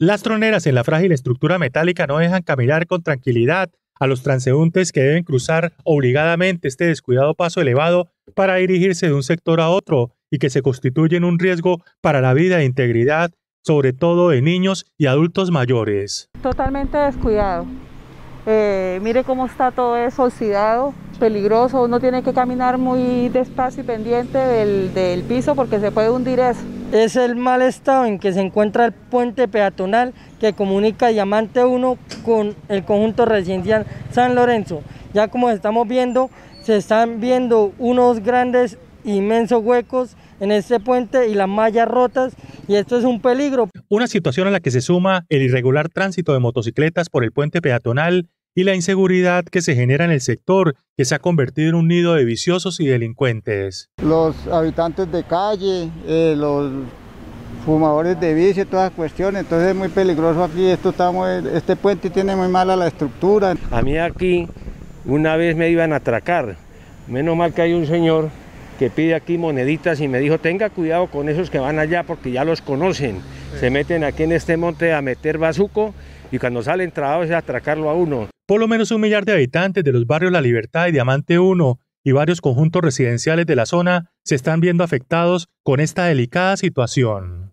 Las troneras en la frágil estructura metálica no dejan caminar con tranquilidad a los transeúntes que deben cruzar obligadamente este descuidado paso elevado para dirigirse de un sector a otro y que se constituyen un riesgo para la vida e integridad, sobre todo de niños y adultos mayores. Totalmente descuidado. Mire cómo está todo eso oxidado, peligroso. Uno tiene que caminar muy despacio y pendiente del piso porque se puede hundir eso. Es el mal estado en que se encuentra el puente peatonal que comunica Diamante 1 con el conjunto residencial San Lorenzo. Ya como estamos viendo, se están viendo unos grandes, inmensos huecos en este puente y las mallas rotas, y esto es un peligro. Una situación a la que se suma el irregular tránsito de motocicletas por el puente peatonal y la inseguridad que se genera en el sector, que se ha convertido en un nido de viciosos y delincuentes. Los habitantes de calle, los fumadores de vicio, todas las cuestiones, entonces es muy peligroso aquí. Este puente tiene muy mala la estructura. A mí aquí una vez me iban a atracar, menos mal que hay un señor que pide aquí moneditas y me dijo: tenga cuidado con esos que van allá porque ya los conocen, se meten aquí en este monte a meter bazuco y cuando salen trabados es atracarlo a uno. Por lo menos 1 millar de habitantes de los barrios La Libertad y Diamante 1 y varios conjuntos residenciales de la zona se están viendo afectados con esta delicada situación.